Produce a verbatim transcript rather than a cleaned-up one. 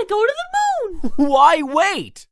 gotta go to the moon! Why wait?